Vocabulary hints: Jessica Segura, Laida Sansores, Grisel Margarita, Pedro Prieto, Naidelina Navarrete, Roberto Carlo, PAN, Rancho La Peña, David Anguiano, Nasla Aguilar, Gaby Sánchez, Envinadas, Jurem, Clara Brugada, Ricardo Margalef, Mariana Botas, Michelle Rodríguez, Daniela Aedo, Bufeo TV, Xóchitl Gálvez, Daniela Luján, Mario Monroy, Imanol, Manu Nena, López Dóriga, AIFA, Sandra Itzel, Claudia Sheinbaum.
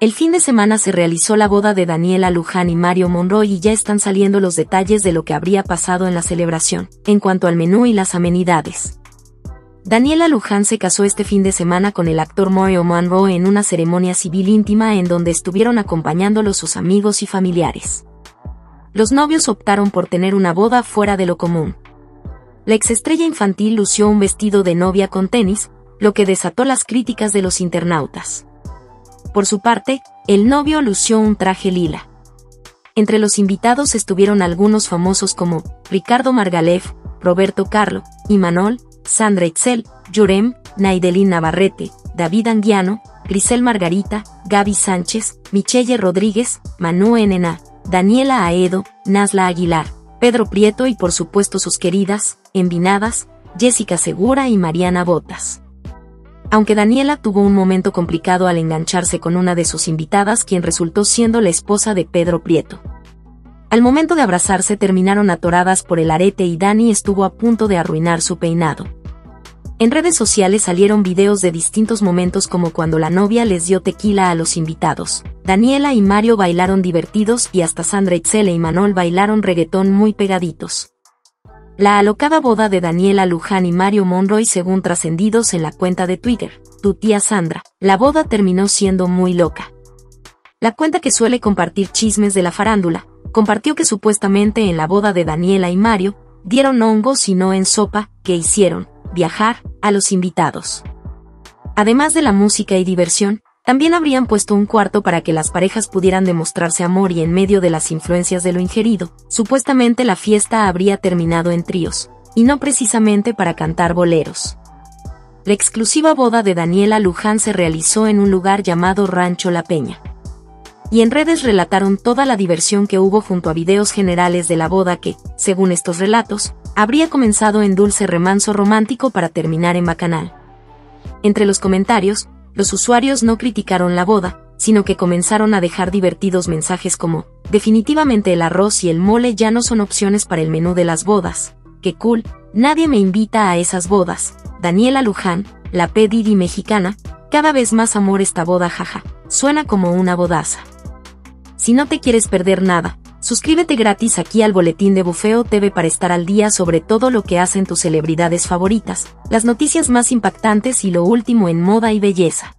El fin de semana se realizó la boda de Daniela Luján y Mario Monroy y ya están saliendo los detalles de lo que habría pasado en la celebración, en cuanto al menú y las amenidades. Daniela Luján se casó este fin de semana con el actor Mario Monroy en una ceremonia civil íntima en donde estuvieron acompañándolo sus amigos y familiares. Los novios optaron por tener una boda fuera de lo común. La exestrella infantil lució un vestido de novia con tenis, lo que desató las críticas de los internautas. Por su parte, el novio lució un traje lila. Entre los invitados estuvieron algunos famosos como Ricardo Margalef, Roberto Carlo, Imanol, Sandra Itzel, Jurem, Naidelina Navarrete, David Anguiano, Grisel Margarita, Gaby Sánchez, Michelle Rodríguez, Manu Nena, Daniela Aedo, Nasla Aguilar, Pedro Prieto y por supuesto sus queridas, Envinadas, Jessica Segura y Mariana Botas. Aunque Daniela tuvo un momento complicado al engancharse con una de sus invitadas, quien resultó siendo la esposa de Pedro Prieto. Al momento de abrazarse terminaron atoradas por el arete y Dani estuvo a punto de arruinar su peinado. En redes sociales salieron videos de distintos momentos como cuando la novia les dio tequila a los invitados. Daniela y Mario bailaron divertidos y hasta Sandra Itzel e Imanol bailaron reggaetón muy pegaditos. La alocada boda de Daniela Luján y Mario Monroy, según trascendidos en la cuenta de Twitter, tu tía Sandra, la boda terminó siendo muy loca. La cuenta que suele compartir chismes de la farándula, compartió que supuestamente en la boda de Daniela y Mario, dieron hongos y no en sopa, que hicieron viajar a los invitados. Además de la música y diversión, también habrían puesto un cuarto para que las parejas pudieran demostrarse amor y en medio de las influencias de lo ingerido, supuestamente la fiesta habría terminado en tríos, y no precisamente para cantar boleros. La exclusiva boda de Daniela Luján se realizó en un lugar llamado Rancho La Peña. Y en redes relataron toda la diversión que hubo junto a videos generales de la boda que, según estos relatos, habría comenzado en dulce remanso romántico para terminar en bacanal. Entre los comentarios, los usuarios no criticaron la boda, sino que comenzaron a dejar divertidos mensajes como «Definitivamente el arroz y el mole ya no son opciones para el menú de las bodas. ¡Qué cool! Nadie me invita a esas bodas. Daniela Luján, la P. Didi mexicana, cada vez más amor esta boda, jaja. Suena como una bodaza». Si no te quieres perder nada, suscríbete gratis aquí al boletín de Bufeo TV para estar al día sobre todo lo que hacen tus celebridades favoritas, las noticias más impactantes y lo último en moda y belleza.